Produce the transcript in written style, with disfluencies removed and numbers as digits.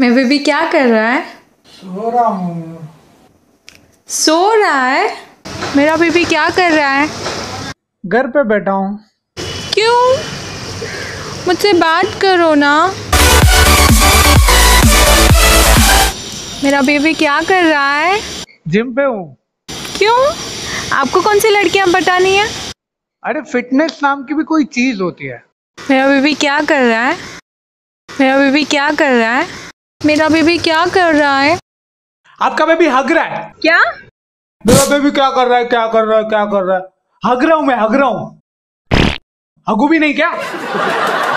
मैं बेबी क्या कर रहा है? सो रहा हूँ। सो रहा है? मेरा बेबी क्या कर रहा है? घर पे बैठा हूँ। क्यों? मुझसे बात करो ना। मेरा बेबी क्या कर रहा है? जिम पे हूँ। क्यों? आपको कौन सी लड़कियाँ बतानी है? अरे फिटनेस नाम की भी कोई चीज होती है। मेरा बेबी क्या कर रहा है? मेरा बेबी क्या कर रहा है? मेरा बेबी क्या कर रहा है? आपका बेबी हग रहा है। क्या? मेरा बेबी क्या कर रहा है? क्या कर रहा है? क्या कर रहा है? हग रहा हूँ मैं, हग रहा हूँ। हगू भी नहीं क्या?